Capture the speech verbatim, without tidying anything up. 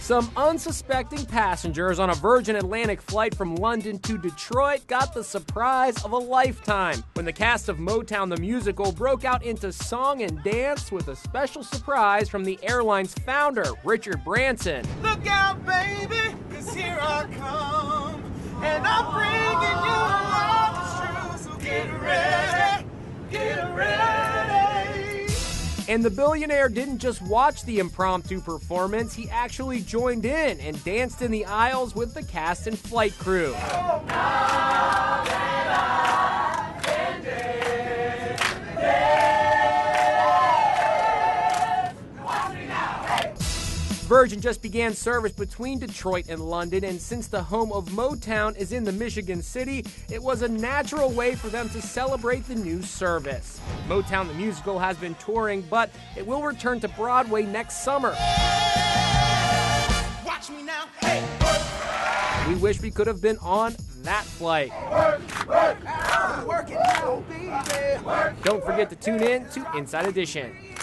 Some unsuspecting passengers on a Virgin Atlantic flight from London to Detroit got the surprise of a lifetime when the cast of Motown the Musical broke out into song and dance with a special surprise from the airline's founder, Richard Branson. Look out, baby, 'cause here I come, and I'm bringing you along the shoes, so get ready, get ready. And the billionaire didn't just watch the impromptu performance, he actually joined in and danced in the aisles with the cast and flight crew. Virgin just began service between Detroit and London, and since the home of Motown is in the Michigan city, it was a natural way for them to celebrate the new service. Motown the Musical has been touring, but it will return to Broadway next summer. Watch me now. Hey, we wish we could have been on that flight. Work, work, ah, work it now, baby. Work, Don't forget to tune in to Inside Edition.